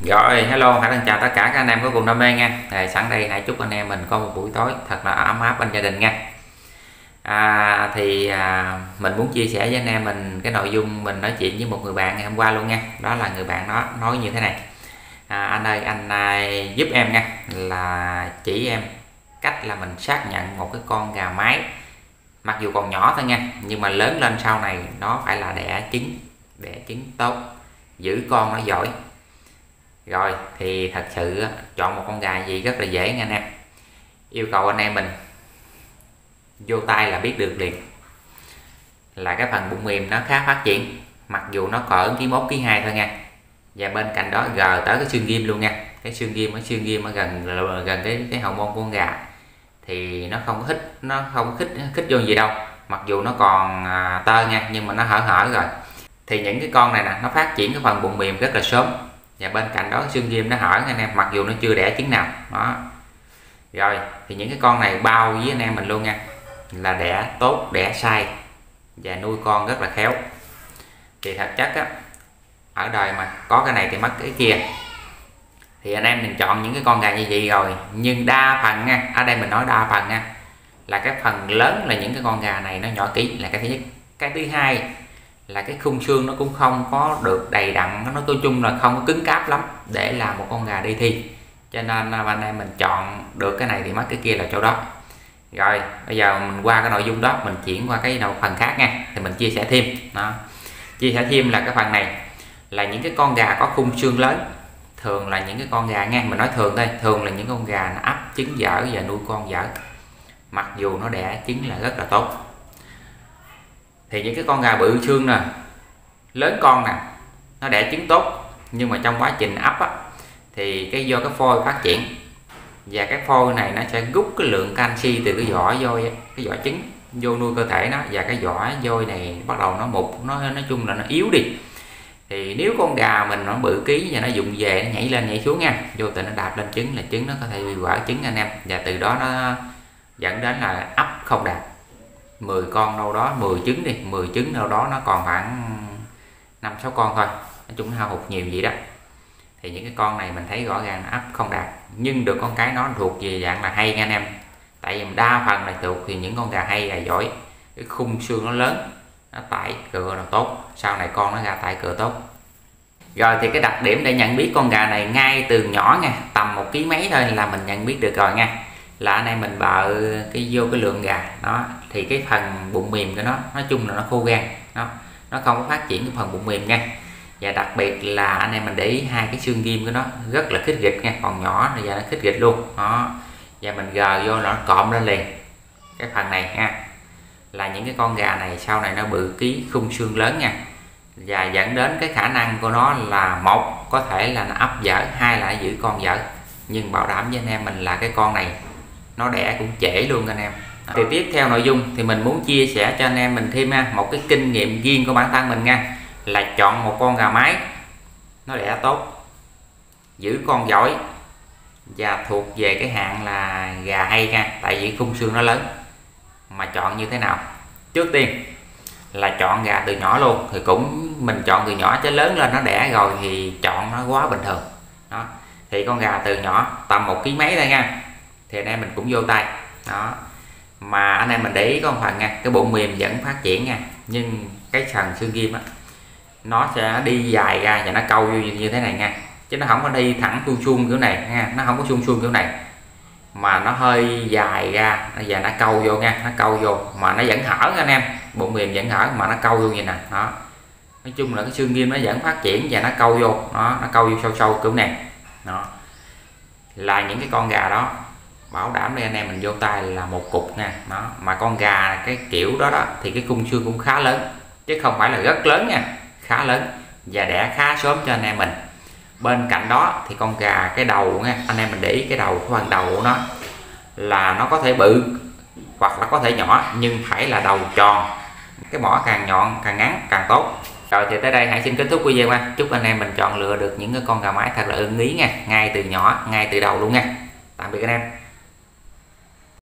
Rồi, hello, hãy chào tất cả các anh em có cùng đam mê nha. Sẵn đây hãy chúc anh em mình có một buổi tối thật là ấm áp bên gia đình nha. Mình muốn chia sẻ với anh em mình cái nội dung mình nói chuyện với một người bạn ngày hôm qua luôn nha. Đó là người bạn đó nói như thế này: anh ơi, anh giúp em nha, là chỉ em cách là mình xác nhận một cái con gà mái, mặc dù còn nhỏ thôi nha, nhưng mà lớn lên sau này nó phải là đẻ trứng tốt, giữ con nó giỏi. Rồi thì thật sự chọn một con gà gì rất là dễ nha anh em. Yêu cầu anh em mình vô tay là biết được liền, là cái phần bụng mềm nó khá phát triển, mặc dù nó cỡ ký 1 ký 2 thôi nha. Và bên cạnh đó gờ tới cái xương ghim luôn nha. Cái xương ghim ở gần cái hậu môn của con gà thì nó không khích vô gì đâu, mặc dù nó còn tơ nha, nhưng mà nó hở rồi. Thì những cái con này nè, nó phát triển cái phần bụng mềm rất là sớm, và bên cạnh đó xương ghim nó hở anh em, mặc dù nó chưa đẻ trứng nào đó. Rồi thì những cái con này bao với anh em mình luôn nha, là đẻ tốt, đẻ sai và nuôi con rất là khéo. Thì thật chất á, ở đời mà có cái này thì mất cái kia, thì anh em mình chọn những cái con gà như vậy rồi, nhưng đa phần nha, ở đây mình nói đa phần nha, là cái phần lớn là những cái con gà này nó nhỏ kỹ, là cái thứ nhất. Cái thứ hai là cái khung xương nó cũng không có được đầy đặn, nó nói chung là không có cứng cáp lắm để làm một con gà đi thi, cho nên anh em mình chọn được cái này thì mất cái kia là chỗ đó. Rồi bây giờ mình qua cái nội dung đó, mình chuyển qua cái đầu phần khác nha, thì mình chia sẻ thêm đó. Chia sẻ thêm là cái phần này là những cái con gà có khung xương lớn, thường là những cái con gà nha, mình nói thường thôi, thường là những con gà nó ấp trứng dở và nuôi con dở, mặc dù nó đẻ trứng là rất là tốt. Thì những cái con gà bự xương nè, lớn con nè, nó đẻ trứng tốt, nhưng mà trong quá trình ấp á, thì cái do cái phôi phát triển, và cái phôi này nó sẽ rút cái lượng canxi từ cái vỏ vô, cái vỏ trứng vô nuôi cơ thể nó, và cái vỏ vôi này bắt đầu nó mục, nó nói chung là nó yếu đi. Thì nếu con gà mình nó bự ký và nó dùng về, nó nhảy lên nhảy xuống nha, vô tình nó đạp lên trứng là trứng nó có thể bị vỡ trứng anh em, và từ đó nó dẫn đến là ấp không đạt. 10 con đâu đó, 10 trứng đi, 10 trứng đâu đó nó còn khoảng 5-6 con thôi, nói chung nó hao hụt nhiều gì đó. Thì những cái con này mình thấy rõ ràng nó ấp không đạt, nhưng được con cái nó thuộc về dạng là hay nha anh em. Tại vì đa phần là thuộc thì những con gà hay, gà giỏi, cái khung xương nó lớn, nó tải cửa là tốt, sau này con nó ra tải cửa tốt. Rồi thì cái đặc điểm để nhận biết con gà này ngay từ nhỏ nha, tầm 1 ký mấy thôi là mình nhận biết được rồi nha, là anh em mình bợ cái vô cái lượng gà đó, thì cái phần bụng mềm của nó nói chung là nó khô gan, nó không có phát triển cái phần bụng mềm nha. Và đặc biệt là anh em mình để ý hai cái xương ghim của nó rất là khít gịch nha, còn nhỏ và nó khít gịch luôn đó, và mình gờ vô nó cộm lên liền cái phần này ha. Là những cái con gà này sau này nó bự ký, khung xương lớn nha, và dẫn đến cái khả năng của nó là một, có thể là nó ấp dở, hai là giữ con dở, nhưng bảo đảm với anh em mình là cái con này nó đẻ cũng trễ luôn anh em. Thì tiếp theo nội dung thì mình muốn chia sẻ cho anh em mình thêm một cái kinh nghiệm riêng của bản thân mình nha, là chọn một con gà mái nó đẻ tốt, giữ con giỏi và thuộc về cái hạng là gà hay nha, tại vì khung xương nó lớn. Mà chọn như thế nào? Trước tiên là chọn gà từ nhỏ luôn, thì cũng mình chọn từ nhỏ chứ lớn lên nó đẻ rồi thì chọn nó quá bình thường đó. Thì con gà từ nhỏ tầm 1 ký mấy thôi nha, thì anh em mình cũng vô tay đó. Mà anh em mình để ý con phần nha, cái bụng mềm vẫn phát triển nha, nhưng cái phần xương ghim á, nó sẽ đi dài ra và nó câu như thế này nha, chứ nó không có đi thẳng xuông xuông kiểu này nha, nó không có xuông xuông kiểu này, mà nó hơi dài ra và nó câu vô nha, nó câu vô mà nó vẫn hở anh em, bụng mềm vẫn hở mà nó câu vô như này đó. Nói chung là cái xương ghim nó vẫn phát triển và nó câu vô đó, nó câu vô sâu sâu kiểu này đó. Là những cái con gà đó bảo đảm đây anh em mình vô tay là một cục nha đó. Mà con gà cái kiểu đó thì cái khung xương cũng khá lớn, chứ không phải là rất lớn nha, khá lớn và đẻ khá sớm cho anh em mình. Bên cạnh đó thì con gà cái đầu nha, anh em mình để ý cái đầu, cái phần đầu của nó là nó có thể bự hoặc là có thể nhỏ, nhưng phải là đầu tròn, cái mỏ càng nhọn càng ngắn càng tốt. Rồi thì tới đây hãy xin kết thúc video nha. Chúc anh em mình chọn lựa được những cái con gà mái thật là ưng ý nha, ngay từ nhỏ, ngay từ đầu luôn nha. Tạm biệt anh em.